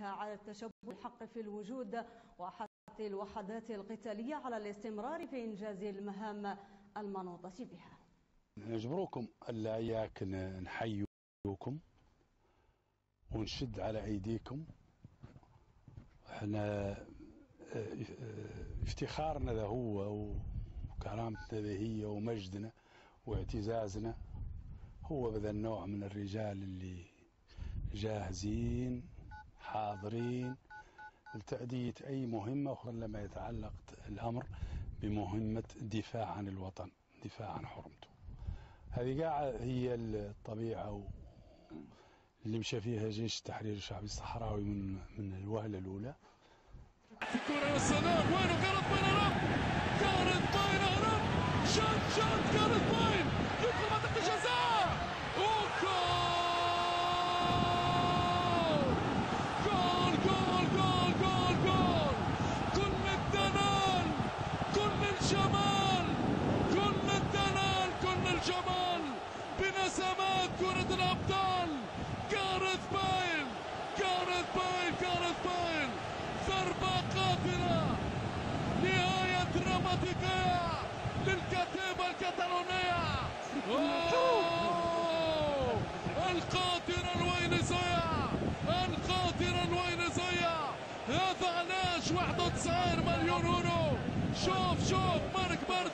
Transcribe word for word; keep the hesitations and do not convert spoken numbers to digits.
على التشبع الحق في الوجود وحث الوحدات القتالية على الاستمرار في إنجاز المهام المنوطة بها. نجبركم ألا إياك نحيوكم ونشد على أيديكم. احنا افتخارنا ذا هو وكرامتنا ذا هي ومجدنا واعتزازنا هو بذا النوع من الرجال اللي جاهزين حاضرين لتأدية أي مهمة أخرى لما يتعلق الأمر بمهمة الدفاع عن الوطن، دفاع عن حرمته. هذه قاعة هي الطبيعة اللي مشى فيها جيش التحرير الشعبي الصحراوي من من الوهلة الأولى. الكرة والسلام وينه كانت باين هرم؟ كانت باين هرم شوت شوت كانت باين يدخل منطقة الجزاء وجول جول جول جول جول جول كل الدلال كل الجمال كل الدلال كل الجمال بنسمات كرة الأبطال كانت باين كانت باين كانت باين ضربة قاتلة نهاية دراماتيكية للكتيبة الكتالونية القاتلة الوينيزية القاتلة الوينيزية هذا علاش واحد وتسعين مليون يورو. شوف شوف مارك بارتو